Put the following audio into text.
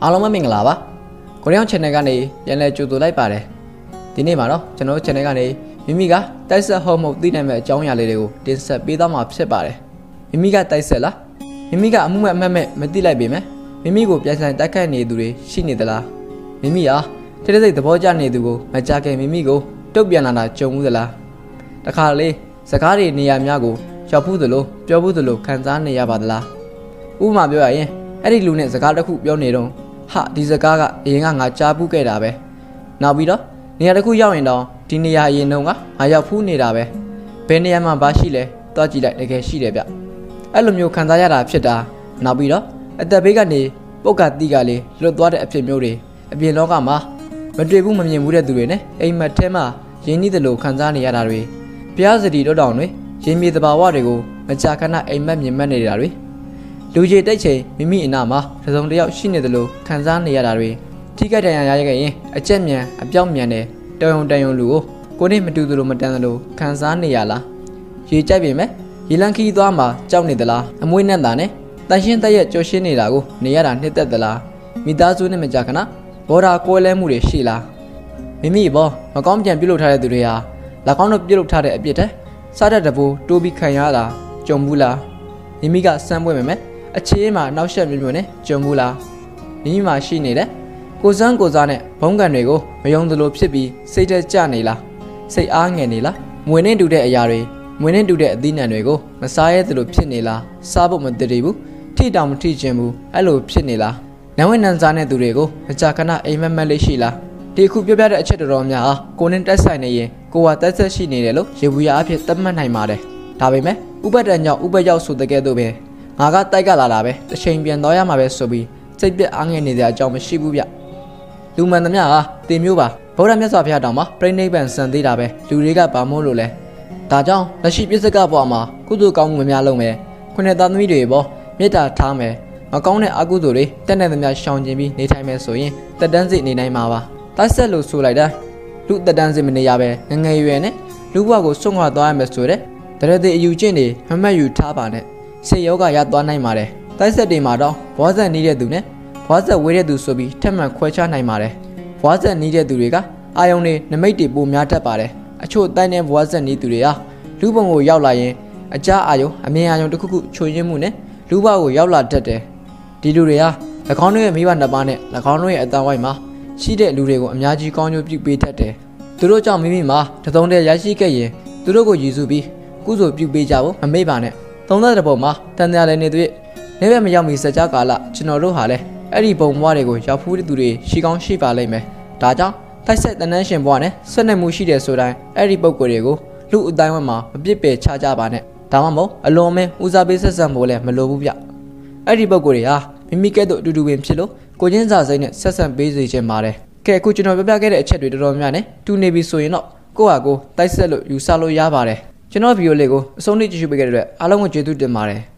Halo, minglawa. Korean channel kami yang lagi jual lagi pada. Di sini mana? Channel kami ini kan terus home di nama jauhnya lelegu dan sebida maafse pada. Ini kan terus lah. Ini kan amu mesti lagi bime. Ini gua biasa tak kena dulu sini dala. Ini ya terus itu bocah ni dulu macam ke ini gua tu biasa nak jauh dala. Tak kali sekali ni amnya gua jauh dulu kan zaman ni apa dala. Uma biasa ye. Hari lunes sekarang aku biar nerong. Hak di sekarang yang ngajar buka dah be. Nabi dah, ni ada ku yang ini dah. Tini ya ini dong ah, ayah pun ni dah be. Peni yang mana sih le, tak jilat dekai sih le be. Alam yuk kan saya dah absen dah. Nabi dah, ada pekan ni, bukan tiga le, lo dua ada absen mewre. Absen logam mah, menteri pun memang mudah dulu ne. Ini macam mah, ini tu lo kan saya ni ada we. Biasa di dalam we, ini tu bawa dego, macam kena ini memang ni ada we. Lucu itu je, mimi ina mah, terus dia sini dulu, kan zaman ni ada we. Tiga daya yang ini, acemnya, abjamnya ni, dayung lu, kau ni metu dulu macam dulu, kan zaman ni ada. Jadi cebim eh, hilang kiri tu ama, jauh ni dala, amui nanda ni, tashin taya cuci ni lagu, ni ada ni terdala. Midazu ni macam na, borak kau leh mula sila. Mimi boh, macam jam bilu thare dulu ya, lakukan bilu thare abjad eh, sahaja dapu, tu bi kaya ada, jombula. Mimi kat sampai memeh. Aceh mah nausya bilmone jambula, ini masih ni deh. Kozan eh, bangkan rego, yang dulu sepi, sejajar cahni lah, sejaang ni lah. Mune dudek ayari, mune dudek dina rego, masaya dulu sini lah, sabu menteribu, ti dam ti jambu, alu sini lah. Namun nanzane durego, cakana imam Malaysia lah. Di kubur berada Aceh dorongnya ah, konen terasa ni ye, kuat terasa sini deh lo, sebuah apa teman hai mare. Tapi meh, ubah jauh sudah kedo be. Agak tega lala be, tercembian doya mabe sobi, sebab angin ni dia jauh masih buaya. Lumayan namanya, timur bah, boramnya sahaja dama, perniagaan bersendiri be, juriga pamulu le. Tajam, nasib juga pama, kudu kau memialung me, kau ni dalam video boh, meta tham me, makau ni aku duri, tanda namanya syangjemi ni thay me soye, terdansi ni nai mawa. Tasya lu sulai dah, lu terdansi ni ya be, nengai we ne, lu aku sungguh doya me sore, terhadap ujian ni, hamba utah panet. Seyoga ya tuan nai mare. Tapi sedih marah. Wajar ni dia tu ne. Wajar wira tu sobi. Teman kuasa nai mare. Wajar ni dia tu reka. Ayam ni nampai tipu miata pare. Acuh tanya wajar ni tu reka. Lupa aku yau lain. Aja ayo. Ami ayam tu kuku cuci mu ne. Lupa aku yau la dete. Di tu reka. Lakanu yang mian dapat ne. Lakanu yang ada way mah. Si dek tu reka. Ami aji kanyu biji dete. Turu cang mimi mah. Tetapi dia aji kaya. Turu aku jisubi. Kuzo biji jauh. Ami panen. Tunggu terbawa mah, tanda lain itu, lebih menjadi sejak kala cenderung hal eh, ada bawa mereka yang pulih duri, siang siapa lagi meh, tajam, tapi tanda sembuhan eh, senang musi dia surai, ada bawa mereka, lu udah mah, berpikir caca panen, taman mau, alam eh, usaha besar boleh melubuhnya, ada bawa mereka, mimpi kedua dua bersilo, kau jangan sahaja sesama beza jemare, kau cenderung berbagai macam itu ramai eh, tu nebi soinok, kau aku, tapi selalu usah lo ya bare. Channel video lego, song ni cuci begitu. Alang aku jadu demare.